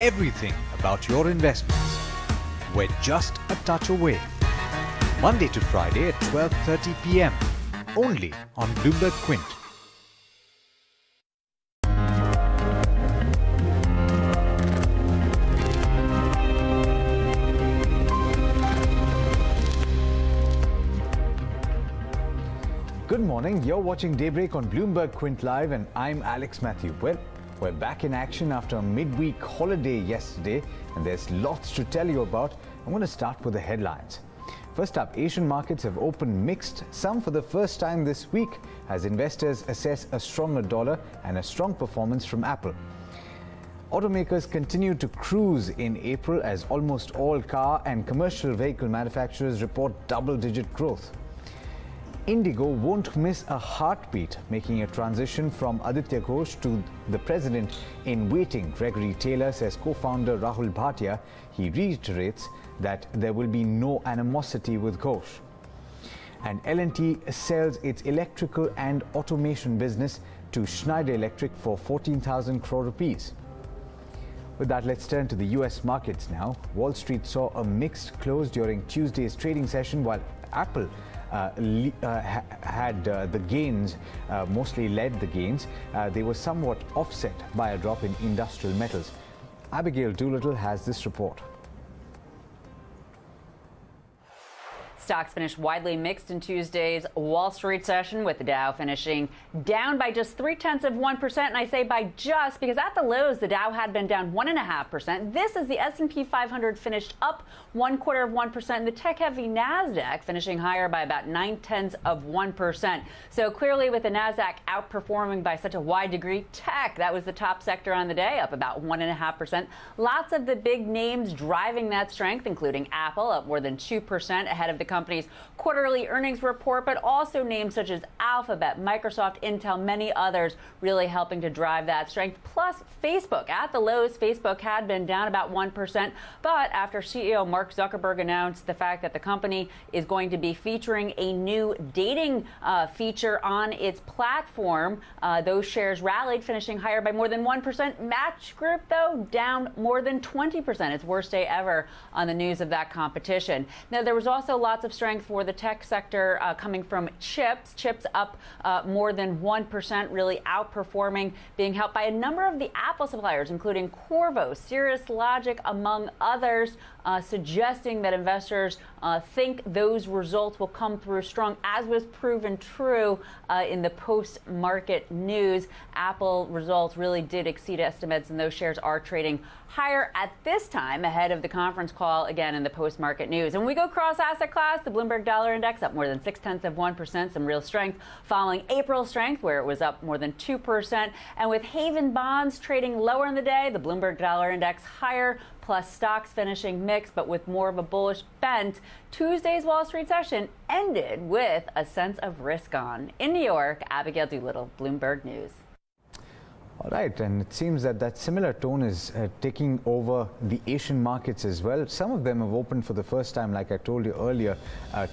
everything about your investments. We're just a touch away. Monday to Friday at 12:30 p.m. only on Bloomberg Quint. Good morning, you're watching Daybreak on Bloomberg Quint Live and I'm Alex Mathew. Well, we're back in action after a midweek holiday yesterday and there's lots to tell you about. I'm going to start with the headlines. First up, Asian markets have opened mixed, some for the first time this week, as investors assess a stronger dollar and a strong performance from Apple. Automakers continue to cruise in April as almost all car and commercial vehicle manufacturers report double-digit growth. IndiGo won't miss a heartbeat, making a transition from Aditya Ghosh to the president-in-waiting. Gregory Taylor says co-founder Rahul Bhatia. He reiterates that there will be no animosity with Ghosh. And L&T sells its electrical and automation business to Schneider Electric for 14,000 crore rupees. With that, let's turn to the US markets now. Wall Street saw a mixed close during Tuesday's trading session, while Apple mostly led the gains. They were somewhat offset by a drop in industrial metals. Abigail Doolittle has this report. Stocks finished widely mixed in Tuesday's Wall Street session, with the Dow finishing down by just 0.3%. And I say by just because at the lows, the Dow had been down 1.5%. This is the S&P 500 finished up 0.25%. And the tech-heavy Nasdaq finishing higher by about 0.9%. So clearly, with the Nasdaq outperforming by such a wide degree, tech, that was the top sector on the day, up about 1.5%. Lots of the big names driving that strength, including Apple, up more than 2% ahead of the company's quarterly earnings report, but also names such as Alphabet, Microsoft, Intel, many others really helping to drive that strength. Plus Facebook at the lows. Facebook had been down about 1%, but after CEO Mark Zuckerberg announced the fact that the company is going to be featuring a new dating feature on its platform, those shares rallied, finishing higher by more than 1%. Match Group, though, down more than 20%. Its worst day ever on the news of that competition. Now, there was also lots of strength for the tech sector coming from chips. Chips up more than 1%, really outperforming, being helped by a number of the Apple suppliers, including Corvo, Cirrus Logic, among others, suggesting that investors think those results will come through strong, as was proven true in the post-market news. Apple results really did exceed estimates, and those shares are trading higher at this time ahead of the conference call, again, in the post-market news. And we go cross-asset class. The Bloomberg Dollar Index up more than 0.6%. Some real strength following April strength, where it was up more than 2%. And with Haven bonds trading lower in the day, the Bloomberg Dollar Index higher, plus stocks finishing mixed, but with more of a bullish bent. Tuesday's Wall Street session ended with a sense of risk on. In New York, Abigail Doolittle, Bloomberg News. All right, and it seems that that similar tone is taking over the Asian markets as well. Some of them have opened for the first time, like I told you earlier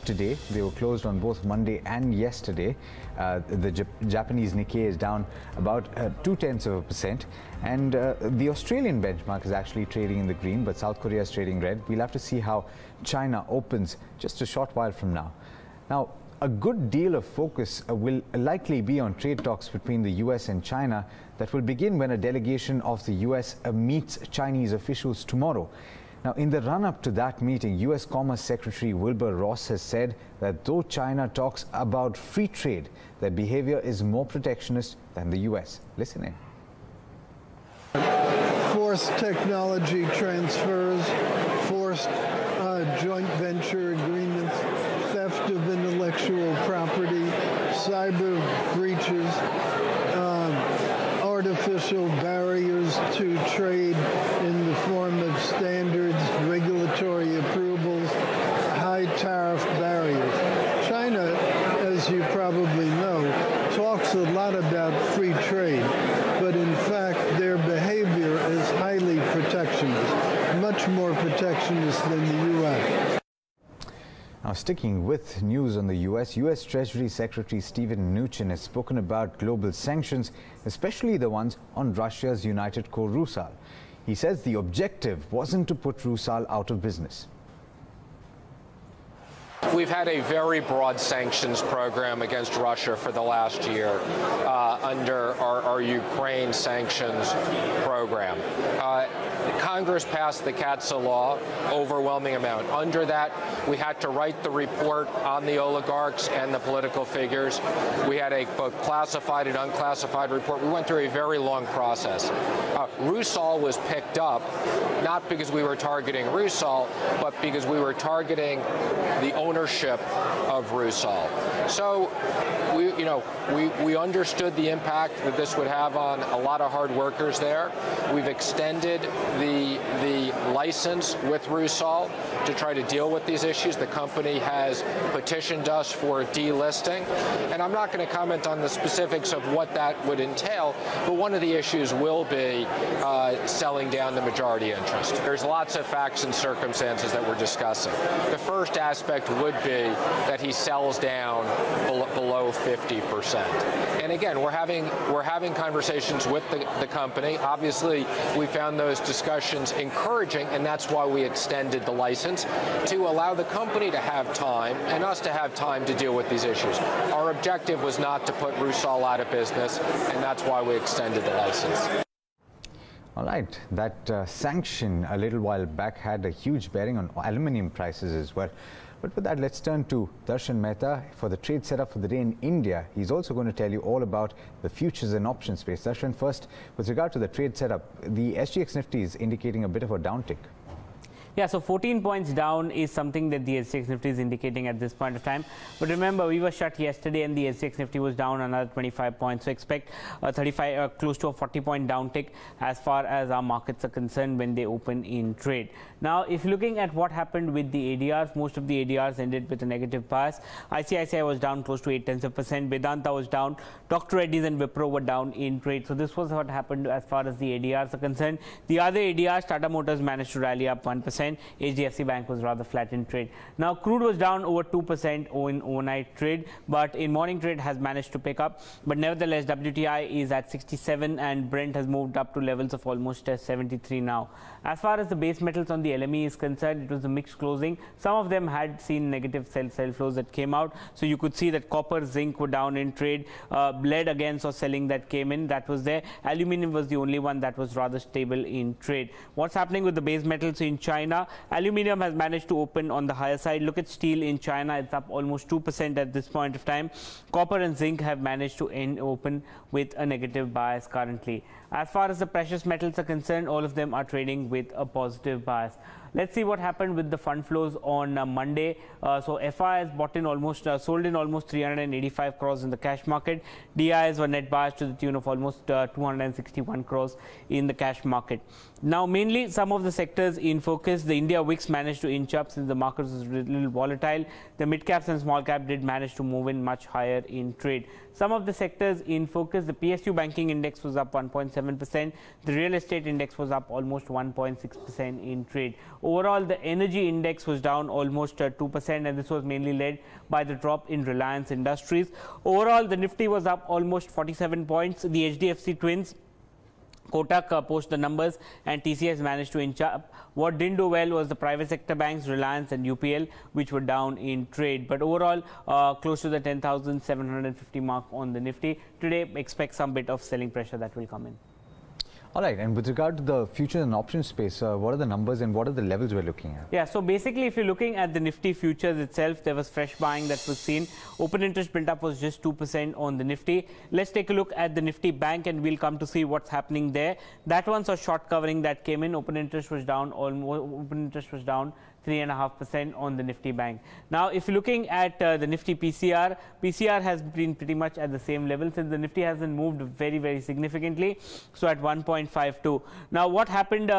today. They were closed on both Monday and yesterday. The Japanese Nikkei is down about 0.2%. And the Australian benchmark is actually trading in the green, but South Korea is trading red. We'll have to see how China opens just a short while from now. Now, a good deal of focus will likely be on trade talks between the US and China that will begin when a delegation of the US meets Chinese officials tomorrow. Now, in the run-up to that meeting, US Commerce Secretary Wilbur Ross has said that though China talks about free trade, their behavior is more protectionist than the US. Listen in. Forced technology transfers, forced joint venture agreements, theft of intellectual property, cyber breaches, artificial barriers to trade in the form of standards, regulatory approvals, high tariff barriers. China, as you probably know, talks a lot about free trade, but in fact their behavior is highly protectionist, much more protectionist than the U.S. Now, sticking with news on the U.S., U.S. Treasury Secretary Steven Mnuchin has spoken about global sanctions, especially the ones on Russia's United Corps Rusal. He says the objective wasn't to put Rusal out of business. We've had a very broad sanctions program against Russia for the last year under our Ukraine sanctions program. Congress passed the CATSA law, overwhelming amount. Under that, we had to write the report on the oligarchs and the political figures. We had a both classified and unclassified report. We went through a very long process. Rusal was picked up, not because we were targeting Rusal, but because we were targeting the ownership of Rusal. So, we understood the impact that this would have on a lot of hard workers there. We've extended the license with Rusal to try to deal with these issues. The company has petitioned us for delisting. And I'm not going to comment on the specifics of what that would entail, but one of the issues will be selling down the majority interest. There's lots of facts and circumstances that we're discussing. The first aspect would be that he sells down below 50%. And again, we're having conversations with the company. Obviously, we found those discussions encouraging, and that's why we extended the license to allow the company to have time and us to have time to deal with these issues. Our objective was not to put Rusal out of business, and that's why we extended the license. All right, that sanction a little while back had a huge bearing on aluminium prices as well. But with that, let's turn to Darshan Mehta for the trade setup for the day in India. He's also going to tell you all about the futures and options space. Darshan, first, with regard to the trade setup, the SGX Nifty is indicating a bit of a downtick. Yeah, so 14 points down is something that the SGX Nifty is indicating at this point of time. But remember, we were shut yesterday and the SGX Nifty was down another 25 points. So expect close to a 40-point downtick as far as our markets are concerned when they open in trade. Now, if looking at what happened with the ADRs, most of the ADRs ended with a negative bias. ICICI was down close to 0.8%. Vedanta was down. Dr. Reddy's and Wipro were down in trade. So this was what happened as far as the ADRs are concerned. The other ADRs, Tata Motors managed to rally up 1%. HDFC Bank was rather flat in trade. Now, crude was down over 2% in overnight trade, but in morning trade has managed to pick up. But nevertheless, WTI is at 67 and Brent has moved up to levels of almost 73 now. As far as the base metals on the LME is concerned, it was a mixed closing. Some of them had seen negative sell flows that came out. So you could see that copper, zinc were down in trade. Lead again saw selling that came in. That was there. Aluminium was the only one that was rather stable in trade. What's happening with the base metals in China? Aluminium has managed to open on the higher side. Look at steel in China. It's up almost 2% at this point of time. Copper and zinc have managed to open with a negative bias currently. As far as the precious metals are concerned, all of them are trading with a positive bias. Let's see what happened with the fund flows on Monday. So FI has sold in almost 385 crores in the cash market. DIs were net buyers to the tune of almost 261 crores in the cash market. Now, mainly some of the sectors in focus. The India Wix managed to inch up since the market was a little volatile. The mid caps and small cap did manage to move in much higher in trade. Some of the sectors in focus, the PSU banking index was up 1.7%. The real estate index was up almost 1.6% in trade. Overall, the energy index was down almost 2%, and this was mainly led by the drop in Reliance Industries. Overall, the Nifty was up almost 47 points. The HDFC Twins, Kotak post the numbers, and TCS managed to inch up. What didn't do well was the private sector banks, Reliance and UPL, which were down in trade. But overall, close to the 10,750 mark on the Nifty. Today, expect some bit of selling pressure that will come in. All right, and with regard to the futures and options space, what are the numbers and what are the levels we're looking at? Yeah, so basically if you're looking at the Nifty futures itself, there was fresh buying that was seen. Open interest built up was just 2% on the Nifty. Let's take a look at the Nifty Bank and we'll come to see what's happening there. That one saw short covering that came in. Open interest was down 3.5% on the Nifty Bank. Now, if you're looking at the Nifty PCR, PCR has been pretty much at the same level since the Nifty hasn't moved very, very significantly. So at 1.52. Now, what happened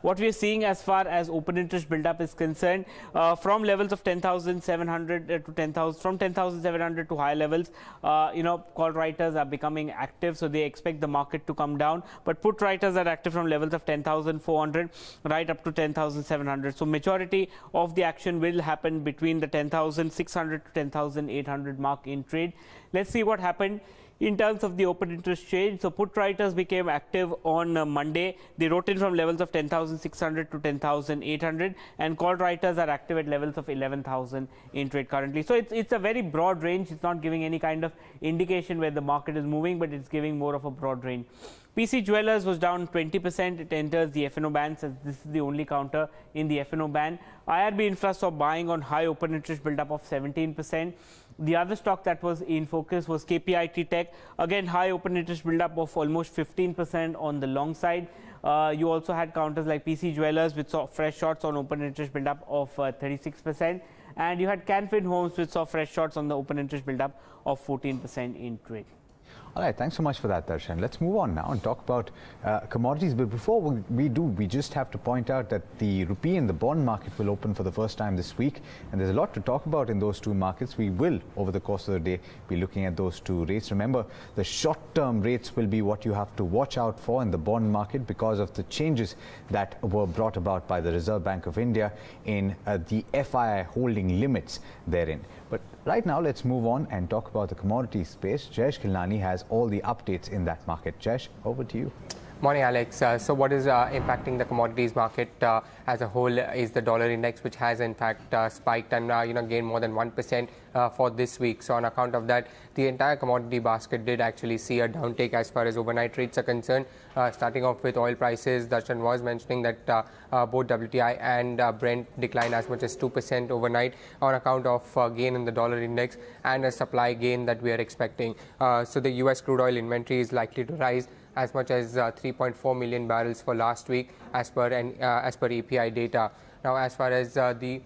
what we're seeing as far as open interest buildup is concerned, from levels of 10,700 to 10,000, from 10,700 to high levels, call writers are becoming active, so they expect the market to come down. But put writers are active from levels of 10,400 right up to 10,700. So majority of the action will happen between the 10,600 to 10,800 mark in trade. Let's see what happened in terms of the open interest change. So put writers became active on Monday. They wrote in from levels of 10,600 to 10,800, and call writers are active at levels of 11,000 in trade currently. So it's a very broad range. It's not giving any kind of indication where the market is moving, but it's giving more of a broad range. PC Jewellers was down 20%. It enters the F&O ban, so this is the only counter in the F&O ban. IRB Infra saw buying on high open interest build up of 17%. The other stock that was in focus was KPIT Tech. Again, high open interest build up of almost 15% on the long side. You also had counters like PC Jewellers, which saw fresh shorts on open interest build up of 36%. And you had Can Fin Homes, which saw fresh shorts on the open interest build up of 14% in trade. All right, thanks so much for that, Darshan. Let's move on now and talk about commodities. But before we do, we just have to point out that the rupee and the bond market will open for the first time this week. And there's a lot to talk about in those two markets. We will, over the course of the day, be looking at those two rates. Remember, the short-term rates will be what you have to watch out for in the bond market because of the changes that were brought about by the Reserve Bank of India in the FII holding limits therein. But right now, let's move on and talk about the commodity space. Jayesh Khilnani has all the updates in that market. Jayesh, over to you. Morning, Alex. So what is impacting the commodities market as a whole is the dollar index, which has in fact spiked and gained more than 1% for this week. So on account of that, the entire commodity basket did actually see a downtick as far as overnight rates are concerned. Starting off with oil prices, Darshan was mentioning that both WTI and Brent declined as much as 2% overnight on account of gain in the dollar index and a supply gain that we are expecting. So the US crude oil inventory is likely to rise as much as 3.4 million barrels for last week as per API data. Now, as far as the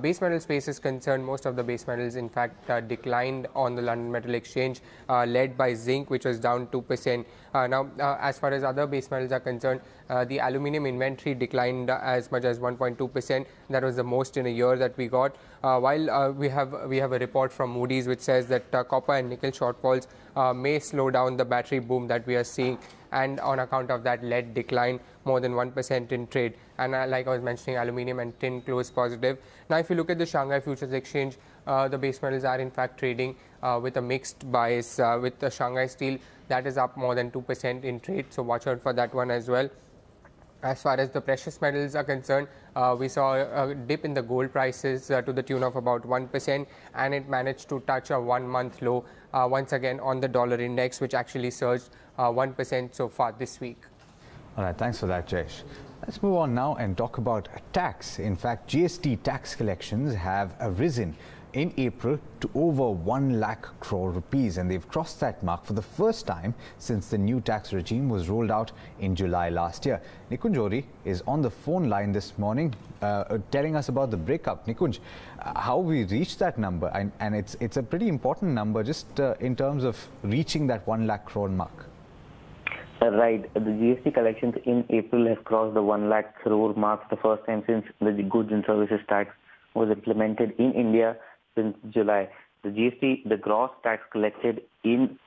base metal space is concerned, most of the base metals in fact declined on the London Metal Exchange, led by zinc, which was down 2%. Now, as far as other base metals are concerned, the aluminium inventory declined as much as 1.2%. That was the most in a year that we got. While we have a report from Moody's which says that copper and nickel shortfalls may slow down the battery boom that we are seeing, and on account of that, lead declined more than 1% in trade. And like I was mentioning, aluminium and tin closed positive. Now, if you look at the Shanghai Futures Exchange, the base metals are in fact trading with a mixed bias, with the Shanghai Steel that is up more than 2% in trade. So watch out for that one as well. As far as the precious metals are concerned, we saw a dip in the gold prices to the tune of about 1%, and it managed to touch a one-month low once again on the dollar index, which actually surged 1% so far this week. All right, thanks for that, Jayesh. Let's move on now and talk about tax. In fact, GST tax collections have risen in April to over 1 lakh crore rupees, and they've crossed that mark for the first time since the new tax regime was rolled out in July last year. Nikunj Ori is on the phone line this morning telling us about the breakup. Nikunj, how we reached that number, and it's a pretty important number just in terms of reaching that 1 lakh crore mark. Right. The GST collections in April have crossed the 1 lakh crore mark the first time since the goods and services tax was implemented in India since July. The GST, the gross tax collected in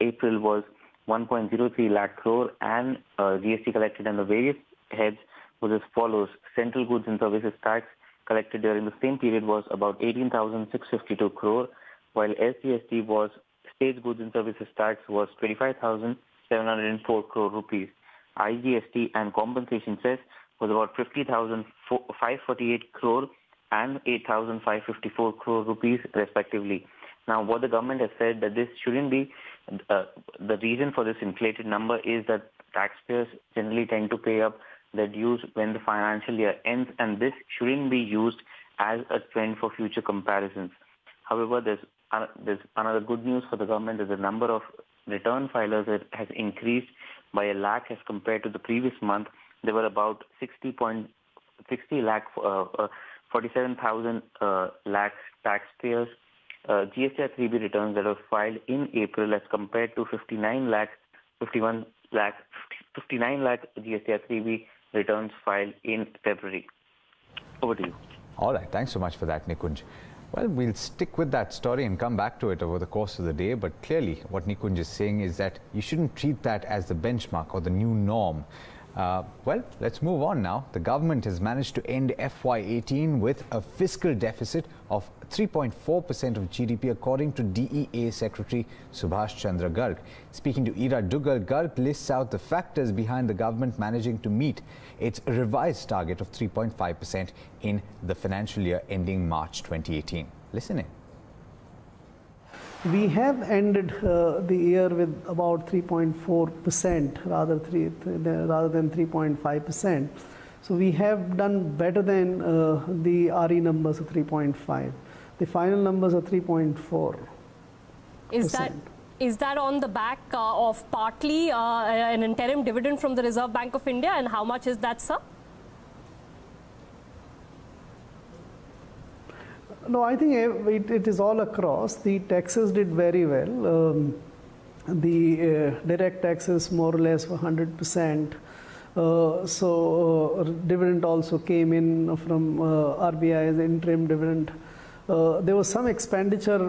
April was 1.03 lakh crore, and GST collected under various heads was as follows. Central goods and services tax collected during the same period was about 18,652 crore, while SGST was, state goods and services tax was 25,704 crore rupees. IGST and compensation cess was about 50,548 crore and 8,554 crore rupees respectively. Now, what the government has said that this shouldn't be, the reason for this inflated number is that taxpayers generally tend to pay up their dues when the financial year ends, and this shouldn't be used as a trend for future comparisons. However, there's another good news for the government is the number of return filers has increased by a lakh as compared to the previous month. There were about 47,000 lakh taxpayers, GST 3B returns that were filed in April as compared to 59 lakh GST 3B returns filed in February. Over to you. All right, thanks so much for that, Nikunj. Well, we'll stick with that story and come back to it over the course of the day. But clearly, what Nikunj is saying is that you shouldn't treat that as the benchmark or the new norm. Well, let's move on now. The government has managed to end FY18 with a fiscal deficit of 3.4% of GDP, according to DEA Secretary Subhash Chandra Garg. Speaking to Ira Dugal, Garg lists out the factors behind the government managing to meet its revised target of 3.5% in the financial year ending March 2018. Listen in. We have ended the year with about 3.4%, rather than 3.5%. So we have done better than the RE numbers of 3.5. The final numbers are 3.4%. Is that on the back of partly an interim dividend from the Reserve Bank of India, and how much is that, sir? No, I think it is all across. The taxes did very well. The direct taxes more or less were 100%. So dividend also came in from RBI's interim dividend. There was some expenditure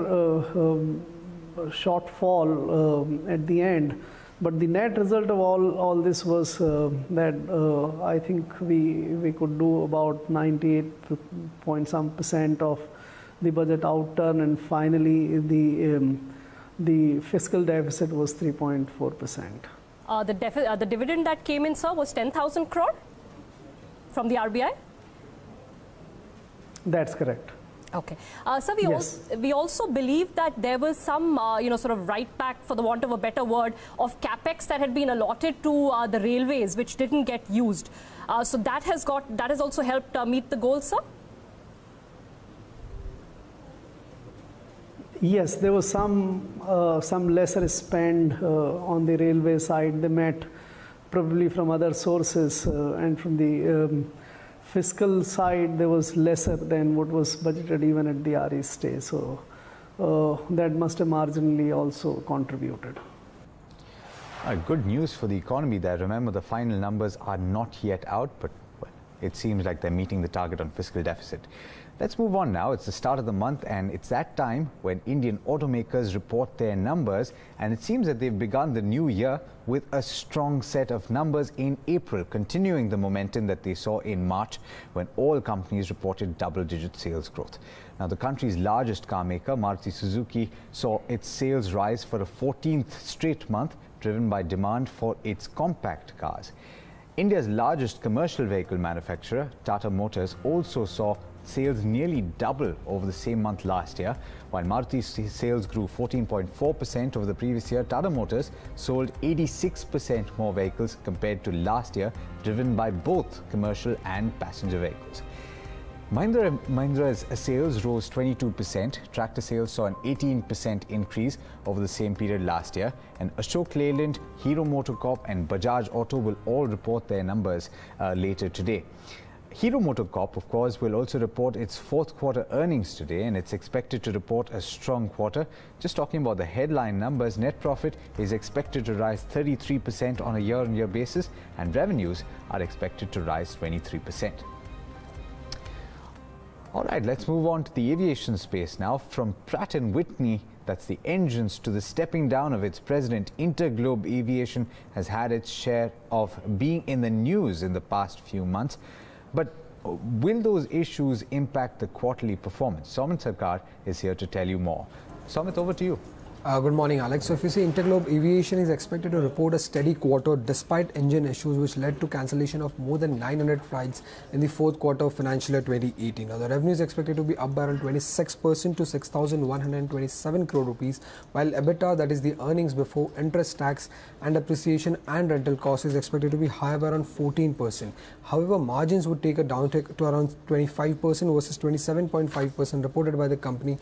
shortfall at the end. But the net result of all this was that I think we could do about 98.some% of the budget outturn, and finally the fiscal deficit was 3.4%. The dividend that came in, sir, was 10,000 crore from the RBI? That's correct. Okay. So we also believe that there was some, sort of write back, for the want of a better word, of capex that had been allotted to the railways, which didn't get used. So that has also helped meet the goal, sir? Yes, there was some lesser spend on the railway side. They met probably from other sources and from the fiscal side, there was lesser than what was budgeted even at the RE stage. So that must have marginally also contributed. Good news for the economy there. Remember, the final numbers are not yet out, but it seems like they're meeting the target on fiscal deficit. Let's move on now. It's the start of the month, and it's that time when Indian automakers report their numbers, and it seems that they've begun the new year with a strong set of numbers in April, continuing the momentum that they saw in March, when all companies reported double-digit sales growth. Now, the country's largest car maker, Maruti Suzuki, saw its sales rise for a 14th straight month, driven by demand for its compact cars. India's largest commercial vehicle manufacturer, Tata Motors, also saw sales nearly double over the same month last year. While Maruti's sales grew 14.4% over the previous year, Tata Motors sold 86% more vehicles compared to last year, driven by both commercial and passenger vehicles. Mahindra's sales rose 22%. Tractor sales saw an 18% increase over the same period last year. And Ashok Leyland, Hero Motor Corp and Bajaj Auto will all report their numbers later today. Hero Motor Corp, of course, will also report its fourth quarter earnings today, and it's expected to report a strong quarter. Just talking about the headline numbers, net profit is expected to rise 33% on a year-on-year basis, and revenues are expected to rise 23%. All right, let's move on to the aviation space now. From Pratt & Whitney, that's the engines, to the stepping down of its president, Interglobe Aviation has had its share of being in the news in the past few months. But will those issues impact the quarterly performance? Somit Sarkar is here to tell you more. Somit, over to you. Good morning, Alex. So if you see, Interglobe Aviation is expected to report a steady quarter despite engine issues, which led to cancellation of more than 900 flights in the fourth quarter of financial year 2018. Now, the revenue is expected to be up by around 26% to 6,127 crore rupees, while EBITDA, that is the earnings before interest, tax and depreciation and rental costs, is expected to be higher by around 14%. However, margins would take a downtick to around 25% versus 27.5% reported by the company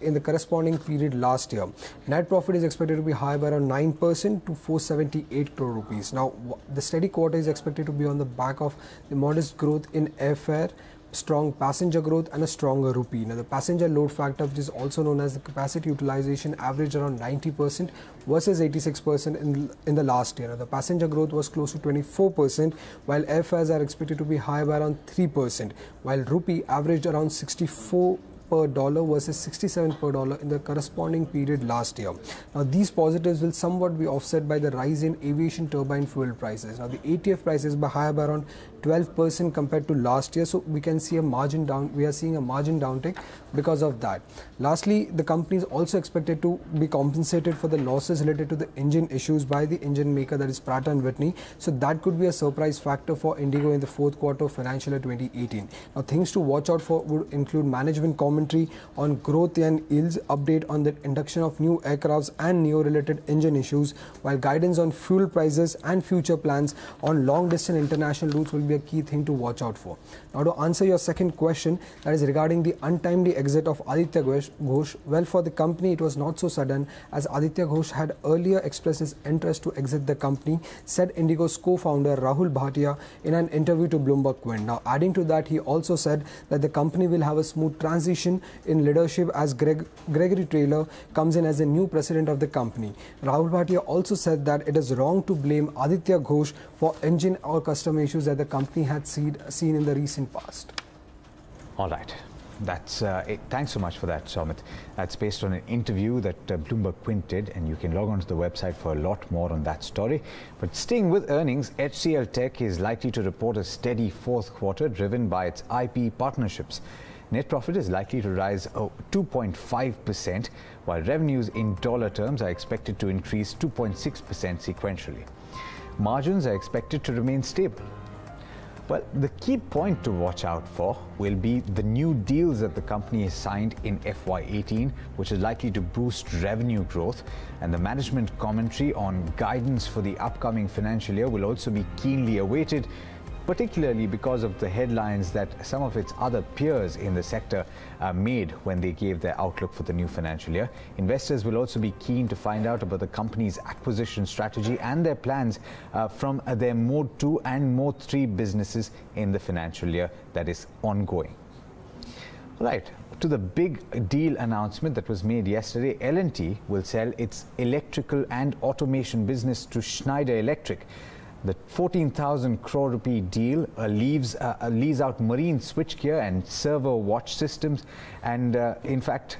in the corresponding period last year. Net profit is expected to be higher by around 9% to 478 crore rupees. Now, the steady quarter is expected to be on the back of the modest growth in airfare, strong passenger growth and a stronger rupee. Now, the passenger load factor, which is also known as the capacity utilization, averaged around 90% versus 86% in the last year. Now, the passenger growth was close to 24%, while airfares are expected to be higher by around 3%, while rupee averaged around 64 per dollar versus 67 per dollar in the corresponding period last year. Now, these positives will somewhat be offset by the rise in aviation turbine fuel prices. Now, the ATF prices were higher by around 12% compared to last year, so we can see a margin down. We are seeing a margin downtick because of that. Lastly, the company is also expected to be compensated for the losses related to the engine issues by the engine maker, that is Pratt & Whitney. So that could be a surprise factor for IndiGo in the fourth quarter of financial year 2018. Now, things to watch out for would include management commentary on growth and yields, update on the induction of new aircrafts and neo-related engine issues, while guidance on fuel prices and future plans on long-distance international routes will be a key thing to watch out for. Now, to answer your second question, that is regarding the untimely exit of Aditya Ghosh, well, for the company it was not so sudden, as Aditya Ghosh had earlier expressed his interest to exit the company, said IndiGo's co-founder Rahul Bhatia in an interview to Bloomberg Quint. Now, adding to that, he also said that the company will have a smooth transition in leadership as Gregory Taylor comes in as the new president of the company. Rahul Bhatia also said that it is wrong to blame Aditya Ghosh for engine or customer issues that the company had seen in the recent past. All right. That's it. Thanks so much for that, Somit. That's based on an interview that Bloomberg Quint did, and you can log on to the website for a lot more on that story. But staying with earnings, HCL Tech is likely to report a steady fourth quarter driven by its IP partnerships. Net profit is likely to rise 2.5%, while revenues in dollar terms are expected to increase 2.6% sequentially. Margins are expected to remain stable. Well, the key point to watch out for will be the new deals that the company has signed in FY18, which is likely to boost revenue growth. And the management commentary on guidance for the upcoming financial year will also be keenly awaited, particularly because of the headlines that some of its other peers in the sector made when they gave their outlook for the new financial year. Investors will also be keen to find out about the company's acquisition strategy and their plans from their Mode 2 and Mode 3 businesses in the financial year that is ongoing. Right, to the big deal announcement that was made yesterday, L&T will sell its electrical and automation business to Schneider Electric. The 14,000 crore rupee deal leaves out marine switchgear and servo watch systems, and in fact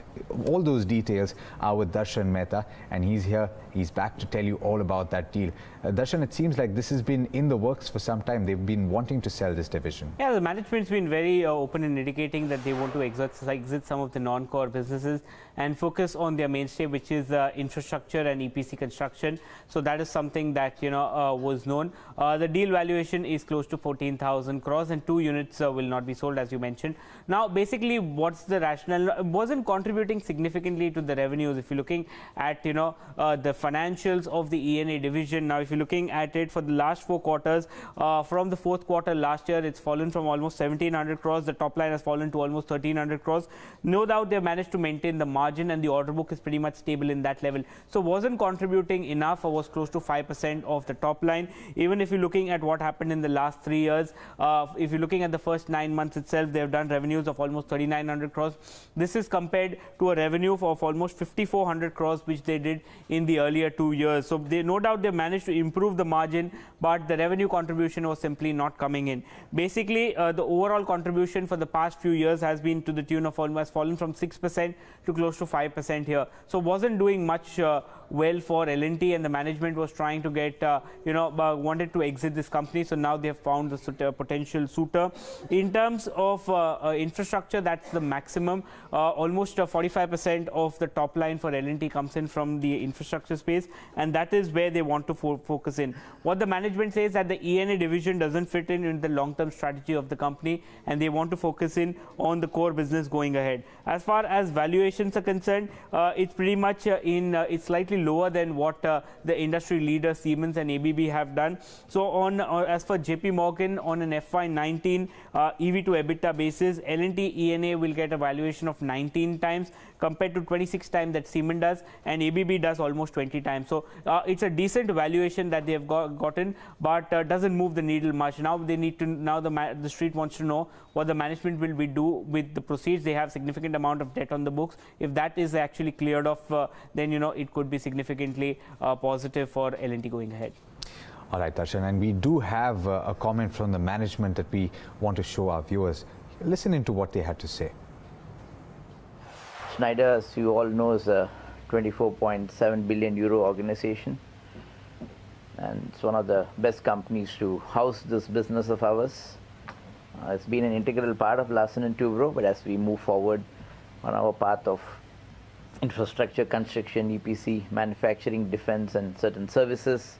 all those details are with Darshan Mehta, and he's here, he's back to tell you all about that deal. Darshan, it seems like this has been in the works for some time. They've been wanting to sell this division. Yeah, the management's been very open in indicating that they want to exit some of the non-core businesses and focus on their mainstay, which is infrastructure and EPC construction. So that is something that, you know, was known. The deal valuation is close to 14,000 crores and 2 units will not be sold, as you mentioned. Now, basically, what's the rationale? It wasn't contributing significantly to the revenues. If you're looking at, you know, the financials of the E&A division, now if you're looking at it for the last 4 quarters, from the fourth quarter last year, it's fallen from almost 1,700 crores. The top line has fallen to almost 1,300 crores. No doubt they've managed to maintain the margin, and the order book is pretty much stable in that level. So wasn't contributing enough, or was close to 5% of the top line. Even if you're looking at what happened in the last 3 years, if you're looking at the first 9 months itself, they've done revenues of almost 3,900 crores. This is compared to a revenue of almost 5,400 crores, which they did in the earlier 2 years. So they, no doubt they managed to improve the margin, but the revenue contribution was simply not coming in. Basically, the overall contribution for the past few years has been to the tune of almost fallen from 6% to close to 5% here. So wasn't doing much well for L&T, and the management was trying to get, wanted to exit this company. So now they have found the potential suitor. In terms of infrastructure, that's the maximum. Almost 45% of the top line for L&T comes in from the infrastructure space, and that is where they want to focus in. What the management says, that the E&A division doesn't fit in the long-term strategy of the company, and they want to focus in on the core business going ahead. As far as valuations are concerned, it's pretty much it's slightly lower than what the industry leaders Siemens and ABB have done. So on as for JP Morgan, on an FY19 EV to EBITDA basis, L&T E&A will get a valuation of 19 times compared to 26 times that Siemens does, and ABB does almost 20 times. So it's a decent valuation that they have gotten, but doesn't move the needle much. Now they need to, the street wants to know what the management will do with the proceeds. They have significant amount of debt on the books. If that is actually cleared off, then it could be significantly positive for L&T going ahead. All right, Darshan, and we do have a comment from the management that we want to show our viewers. Listen into what they had to say. Schneider, as you all know, is a 24.7 billion euro organization, and it's one of the best companies to house this business of ours. It's been an integral part of Larsen & Toubro, but as we move forward on our path of infrastructure, construction, EPC, manufacturing, defense, and certain services,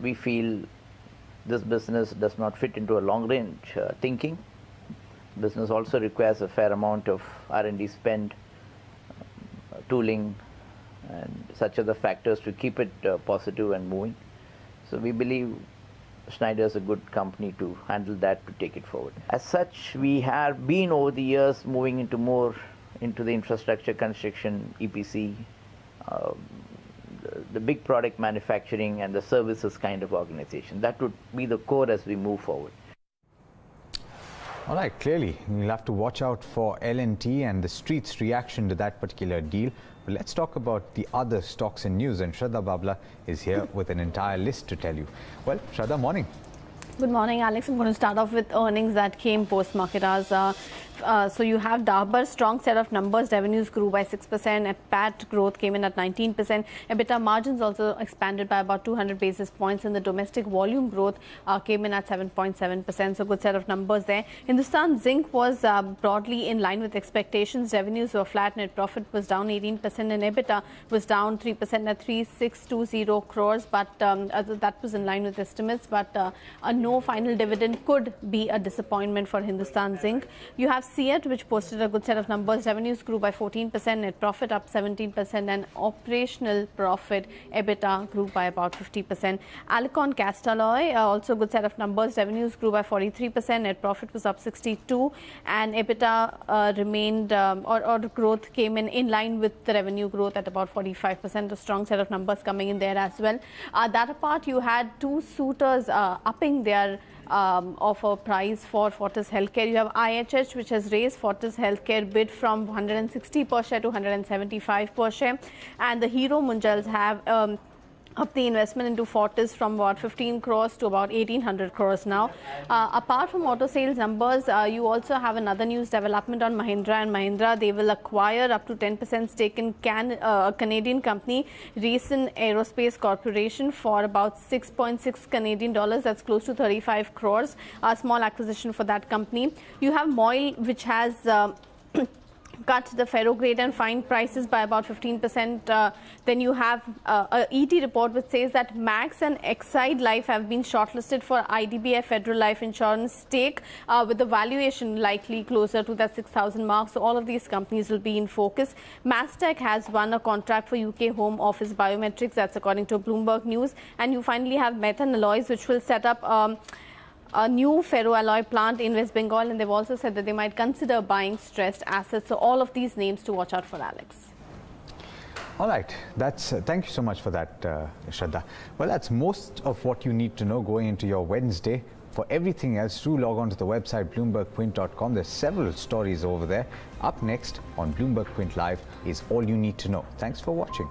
we feel this business does not fit into a long-range thinking. Business also requires a fair amount of R&D spend, tooling, and such other factors to keep it positive and moving. So we believe Schneider is a good company to handle that, to take it forward. As such, we have been over the years moving into more into the infrastructure, construction, EPC, the big product manufacturing and the services kind of organization. That would be the core as we move forward. All right, clearly we'll have to watch out for L&T and the street's reaction to that particular deal. But let's talk about the other stocks and news, and Shraddha Babla is here with an entire list to tell you. Well, Shraddha, morning. Good morning, Alex. I'm going to start off with earnings that came post-market hours. So you have Dabur, strong set of numbers. Revenues grew by 6%. PAT growth came in at 19%. EBITDA margins also expanded by about 200 basis points. And the domestic volume growth came in at 7.7%. So good set of numbers there. Hindustan Zinc was broadly in line with expectations. Revenues were flat. Net profit was down 18%. And EBITDA was down 3% at 3,620 crores. But that was in line with estimates. But no final dividend could be a disappointment for Hindustan Zinc. You have Seat, which posted a good set of numbers. Revenues grew by 14%, net profit up 17%, and operational profit, EBITDA, grew by about 50%. Alicon Castalloy, also good set of numbers. Revenues grew by 43%, net profit was up 62%, and EBITDA remained, growth came in line with the revenue growth at about 45%. A strong set of numbers coming in there as well. That apart, you had two suitors upping their offer price for Fortis Healthcare. You have IHH, which has raised Fortis Healthcare bid from 160 per share to 175 per share, and the Hero Munjals have up the investment into Fortis from about 15 crores to about 1,800 crores now. Apart from auto sales numbers, you also have another news development on Mahindra and Mahindra. They will acquire up to 10% stake in Canadian company, Recent Aerospace Corporation, for about 6.6 Canadian dollars. That's close to 35 crores. A small acquisition for that company. You have Moil, which has cut the ferro grade and fine prices by about 15%. Then you have a ET report which says that Max and Exide Life have been shortlisted for IDBI Federal Life Insurance stake, with the valuation likely closer to that 6,000 mark. So all of these companies will be in focus. Mastech has won a contract for UK Home Office Biometrics. That's according to Bloomberg News. And you finally have Methane Alloys, which will set up a new ferroalloy plant in West Bengal, and they've also said that they might consider buying stressed assets. So all of these names to watch out for, Alex. All right, that's thank you so much for that, Shraddha. Well, that's most of what you need to know going into your Wednesday. For everything else, do log on to the website bloombergquint.com. There's several stories over there. Up next on Bloomberg Quint Live is All You Need to Know. Thanks for watching.